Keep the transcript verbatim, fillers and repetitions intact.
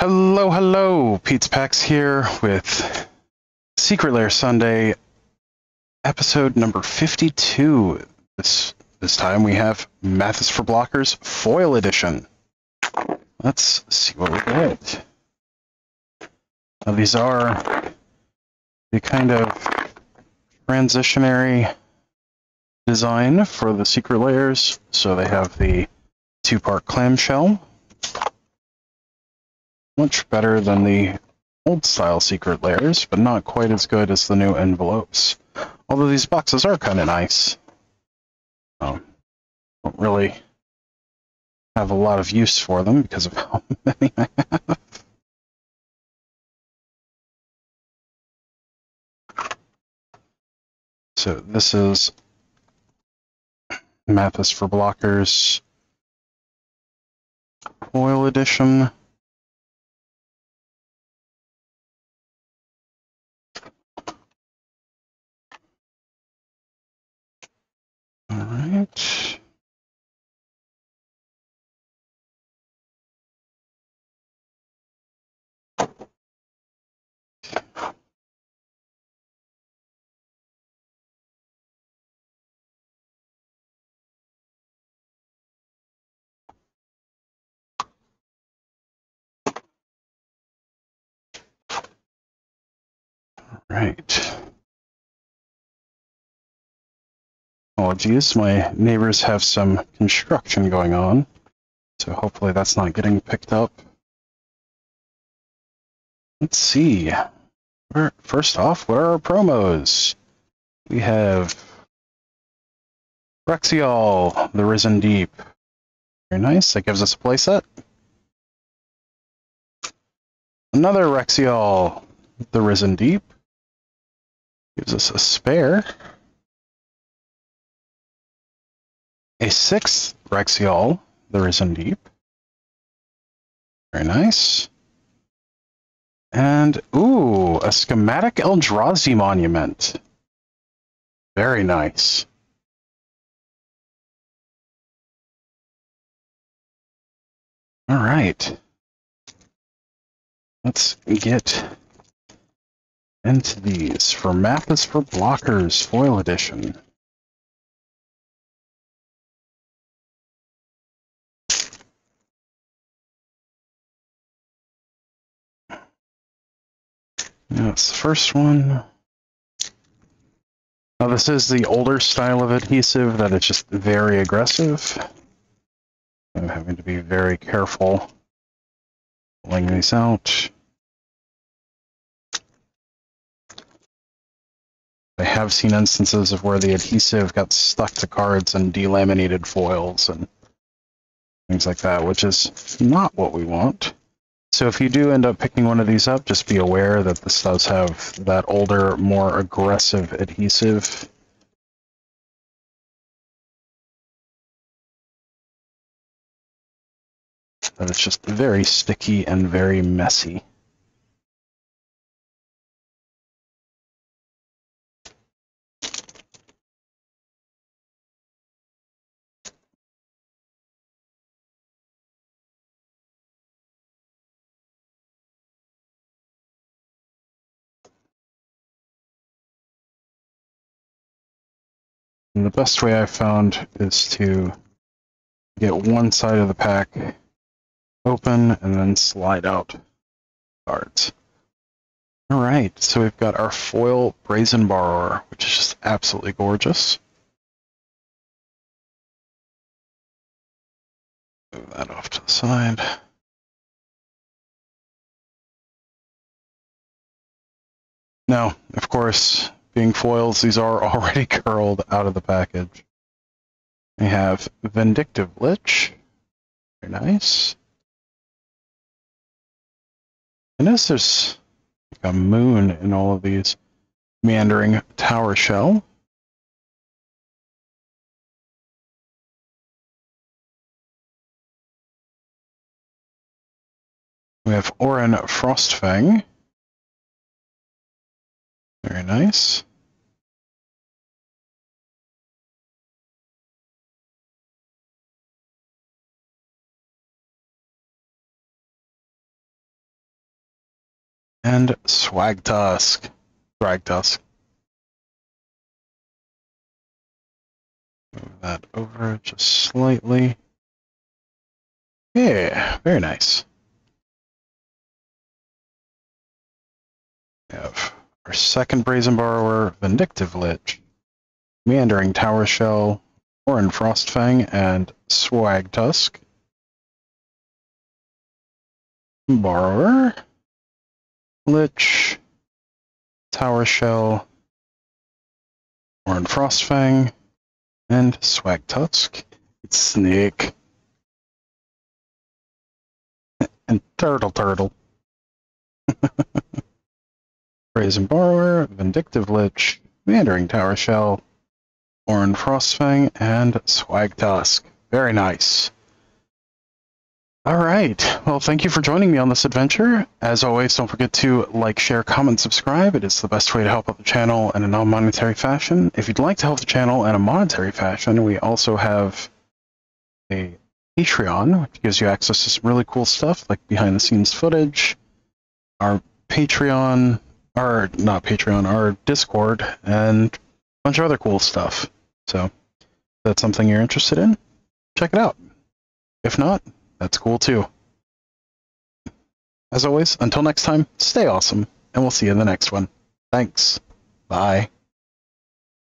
Hello, hello, Pete's Packs here with Secret Lair Sunday, episode number fifty-two. This this time we have Math is for Blockers Foil Edition. Let's see what we get. Now these are the kind of transitionary design for the Secret Lairs. So they have the two-part clamshell. Much better than the old-style Secret Lairs, but not quite as good as the new envelopes. Although these boxes are kind of nice. Um, don't really have a lot of use for them because of how many I have. So this is Math is for Blockers Foil Edition. All right. All right. Apologies, my neighbors have some construction going on, so hopefully that's not getting picked up. Let's see. First off, what are our promos? We have Rhexial, the Risen Deep. Very nice, that gives us a playset. Another Rhexial, the Risen Deep. Gives us a spare. A sixth Rhexial, the Risen Deep. Very nice. And, ooh, a schematic Eldrazi monument. Very nice. All right. Let's get into these for Math is for Blockers Foil Edition. That's the first one. Now this is the older style of adhesive that is just very aggressive. I'm having to be very careful pulling these out. I have seen instances of where the adhesive got stuck to cards and delaminated foils and things like that, which is not what we want. So if you do end up picking one of these up, just be aware that this does have that older, more aggressive adhesive. That it's just very sticky and very messy. And the best way I've found is to get one side of the pack open and then slide out cards. All right, so we've got our foil Brazen Borrower, which is just absolutely gorgeous. Move that off to the side. Now, of course, being foils, these are already curled out of the package. We have Vindictive Lich. Very nice. I notice there's like a moon in all of these. Meandering Tower Shell. We have Orin Frostfang. Very nice. And Swagtusk. Swagtusk. Move that over just slightly. Yeah, very nice. We have our second Brazen Borrower, Vindictive Lich, Meandering Tower Shell, Orin Frostfang, and Swagtusk. Borrower, Lich, Tower Shell, Orin Frostfang, and Swagtusk. It's Snake. And Turtle Turtle. Brazen Borrower, Vindictive Lich, Meandering Tower Shell, Orin Frostfang, and Swagtusk. Very nice. Alright, well, thank you for joining me on this adventure. As always, don't forget to like, share, comment, subscribe. It is the best way to help out the channel in a non-monetary fashion. If you'd like to help the channel in a monetary fashion, we also have a Patreon, which gives you access to some really cool stuff, like behind-the-scenes footage, our Patreon, or not Patreon, our Discord, and a bunch of other cool stuff. So, if that's something you're interested in, check it out. If not, that's cool too. As always, until next time, stay awesome, and we'll see you in the next one. Thanks. Bye.